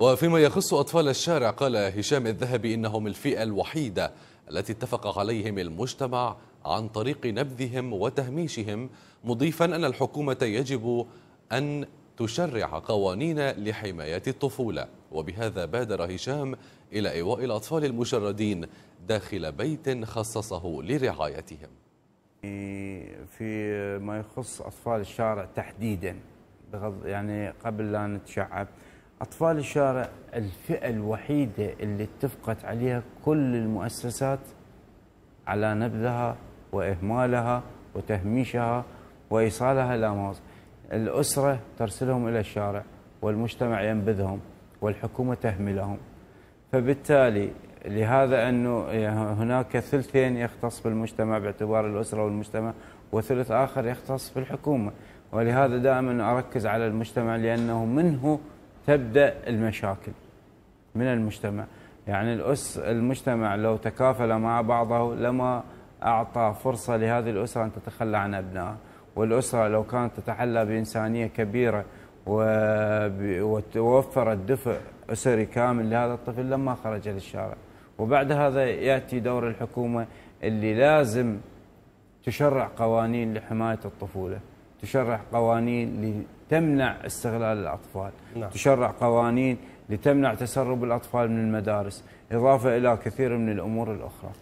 وفيما يخص أطفال الشارع، قال هشام الذهبي إنهم الفئة الوحيدة التي اتفق عليهم المجتمع عن طريق نبذهم وتهميشهم، مضيفا أن الحكومة يجب أن تشرع قوانين لحماية الطفولة. وبهذا بادر هشام إلى إيواء الأطفال المشردين داخل بيت خصصه لرعايتهم. فيما يخص أطفال الشارع تحديدا، يعني قبل لا نتشعب، أطفال الشارع الفئة الوحيدة اللي اتفقت عليها كل المؤسسات على نبذها وإهمالها وتهميشها وإيصالها إلى مواضع. الأسرة ترسلهم إلى الشارع، والمجتمع ينبذهم، والحكومة تهملهم. فبالتالي لهذا أنه هناك ثلثين يختص بالمجتمع باعتبار الأسرة والمجتمع، وثلث آخر يختص بالحكومة. ولهذا دائما أركز على المجتمع، لأنه منه تبدأ المشاكل، من المجتمع. يعني المجتمع لو تكافل مع بعضه لما أعطى فرصة لهذه الأسرة أن تتخلى عن أبنائها، والأسرة لو كانت تتحلى بإنسانية كبيرة وتوفرت دفء أسري كامل لهذا الطفل لما خرج للشارع. وبعد هذا يأتي دور الحكومة اللي لازم تشرع قوانين لحماية الطفولة، تشرع قوانين لتمنع استغلال الأطفال، نعم. تشرع قوانين لتمنع تسرب الأطفال من المدارس، إضافة إلى كثير من الأمور الأخرى.